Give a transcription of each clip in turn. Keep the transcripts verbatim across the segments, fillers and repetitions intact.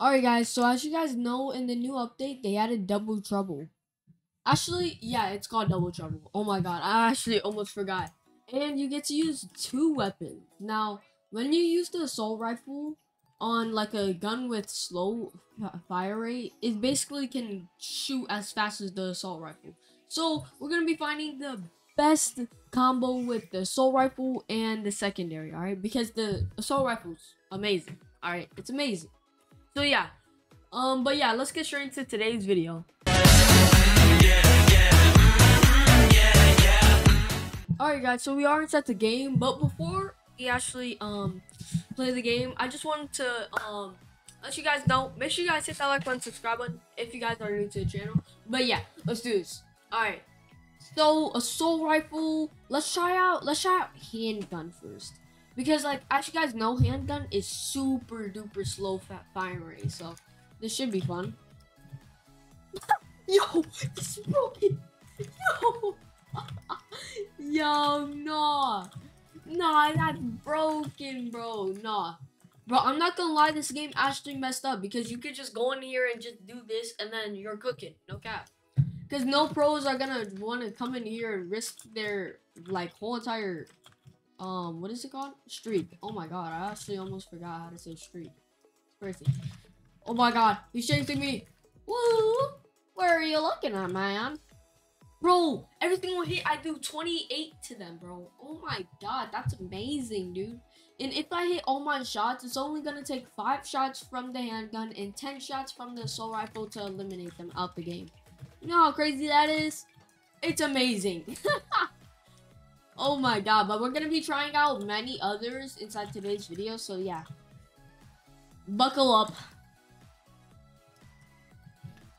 Alright guys, so as you guys know, in the new update, they added Double Trouble. Actually, yeah, it's called Double Trouble. Oh my god, I actually almost forgot. And you get to use two weapons. Now, when you use the assault rifle on like a gun with slow fire rate, it basically can shoot as fast as the assault rifle. So, we're going to be finding the best combo with the assault rifle and the secondary, alright? Because the assault rifle's amazing, alright? It's amazing. So yeah, um, but yeah, let's get straight into today's video. Alright guys, so we are inside the game, but before we actually um play the game, I just wanted to um let you guys know, make sure you guys hit that like button, subscribe button if you guys are new to the channel. But yeah, let's do this. Alright, so assault rifle, let's try out, let's try out handgun first. Because, like, as you guys know, handgun is super duper slow fat firing rate, so this should be fun. Yo, it's broken. Yo, yo, nah, nah, that's broken, bro. Nah, bro, I'm not gonna lie, this game actually messed up because you could just go in here and just do this, and then you're cooking. No cap, because no pros are gonna want to come in here and risk their like whole entire. Um, what is it called? Streak. Oh my god, I actually almost forgot how to say streak. Crazy. Oh my god, he's chasing me. Woo! Where are you looking at, man? Bro, every single hit I do twenty-eight to them, bro. Oh my god, that's amazing, dude. And if I hit all my shots, it's only gonna take five shots from the handgun and ten shots from the assault rifle to eliminate them out the game. You know how crazy that is? It's amazing. Oh my god, but we're gonna be trying out many others inside today's video, so yeah. Buckle up.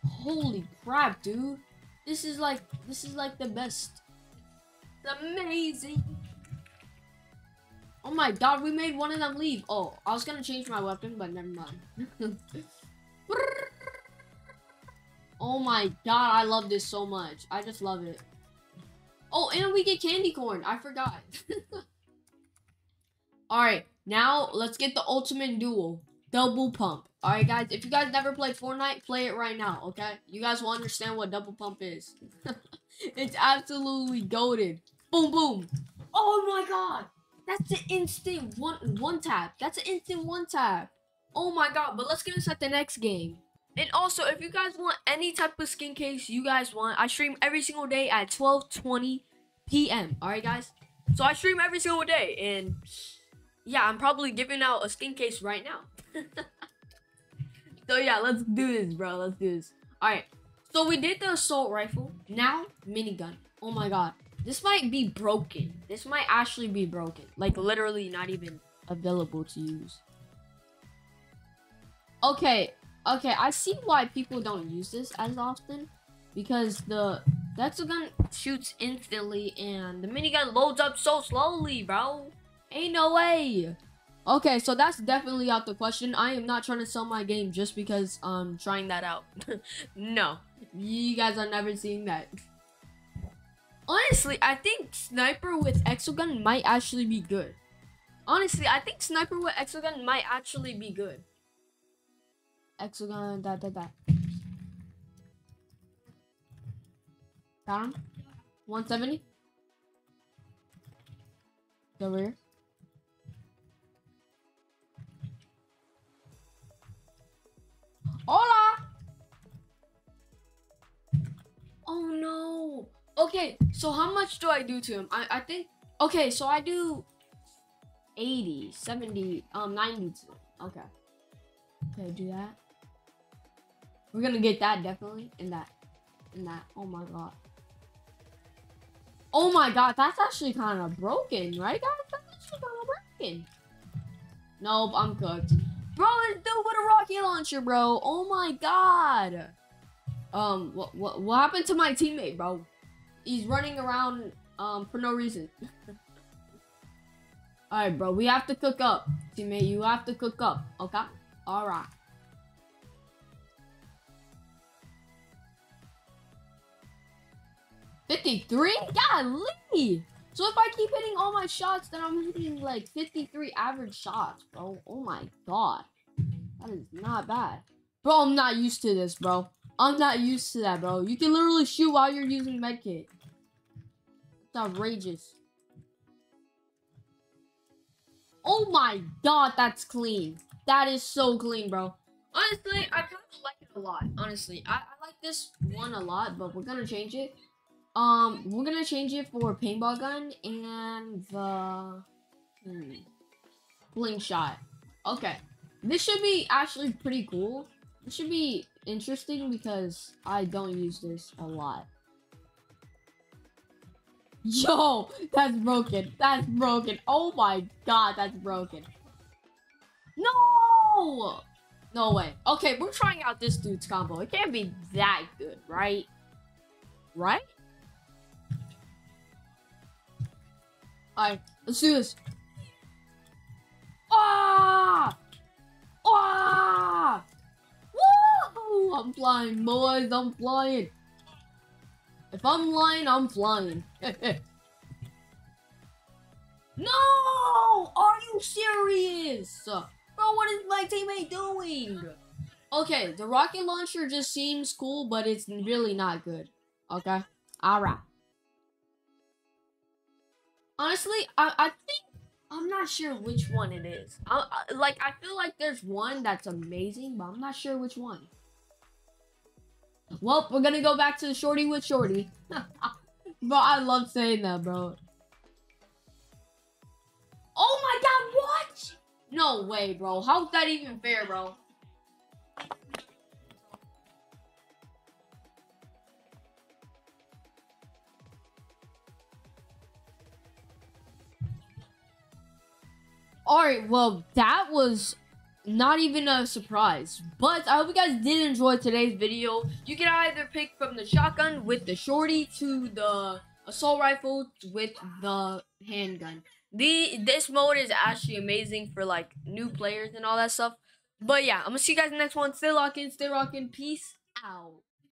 Holy crap, dude. This is like, this is like the best. It's amazing. Oh my god, we made one of them leave. Oh, I was gonna change my weapon, but never mind. Oh my god, I love this so much. I just love it. Oh, and we get candy corn. I forgot. Alright, now let's get the ultimate duel. Double pump. Alright, guys. If you guys never played Fortnite, play it right now, okay? You guys will understand what double pump is. It's absolutely goated. Boom, boom. Oh, my God. That's an instant one, one tap. That's an instant one tap. Oh, my God. But let's get inside the next game. And also, if you guys want any type of skin case you guys want, I stream every single day at twelve twenty p m Alright, guys? So, I stream every single day. And, yeah, I'm probably giving out a skin case right now. So, yeah, let's do this, bro. Let's do this. Alright. So, we did the assault rifle. Now, minigun. Oh, my God. This might be broken. This might actually be broken. Like, literally not even available to use. Okay. Okay, I see why people don't use this as often, because the exogun shoots instantly and the minigun loads up so slowly, bro. Ain't no way. Okay, so that's definitely out the question. I am not trying to sell my game just because I'm trying that out. No, you guys are never seeing that. Honestly, I think sniper with exogun might actually be good. Honestly, I think sniper with exogun might actually be good. Exogun, da da da. Got him. one seventy. Over here. Hola! Oh no. Okay, so how much do I do to him? I, I think. Okay, so I do eighty, seventy, um, ninety to him. Okay. Okay, do that. We're gonna get that definitely, and that, and that. Oh my god. Oh my god, that's actually kind of broken, right, guys? That's actually kind of broken. Nope, I'm cooked, bro. Let's do it with a rocket launcher, bro. Oh my god. Um, what what what happened to my teammate, bro? He's running around um for no reason. All right, bro. We have to cook up, teammate. You have to cook up, okay? All right. fifty-three? Golly! So if I keep hitting all my shots, then I'm hitting like fifty-three average shots, bro. Oh my god. That is not bad. Bro, I'm not used to this, bro. I'm not used to that, bro. You can literally shoot while you're using medkit. It's outrageous. Oh my god, that's clean. That is so clean, bro. Honestly, I kind of like it a lot. Honestly, I, I like this one a lot, but we're gonna change it. Um, we're gonna change it for paintball gun and the hmm, blink shot. Okay, this should be actually pretty cool. This should be interesting because I don't use this a lot. Yo, that's broken. That's broken. Oh my god, that's broken. No, no way. Okay, we're trying out this dude's combo. It can't be that good, right? Right? Alright, let's do this. Ah! Ah! Woo! I'm flying, boys. I'm flying. If I'm lying, I'm flying. No! Are you serious? Bro, what is my teammate doing? Okay, the rocket launcher just seems cool, but it's really not good. Okay? Alright. Honestly, I, I think... I'm not sure which one it is. I, I, like, I feel like there's one that's amazing, but I'm not sure which one. Well, we're gonna go back to shorty with shorty. Bro, I love saying that, bro. Oh my god, what? No way, bro. How's that even fair, bro? Alright, well, that was not even a surprise. But I hope you guys did enjoy today's video. You can either pick from the shotgun with the shorty to the assault rifle with the handgun. The This mode is actually amazing for, like, new players and all that stuff. But, yeah, I'm going to see you guys in the next one. Stay locked in, stay rocking. Peace out.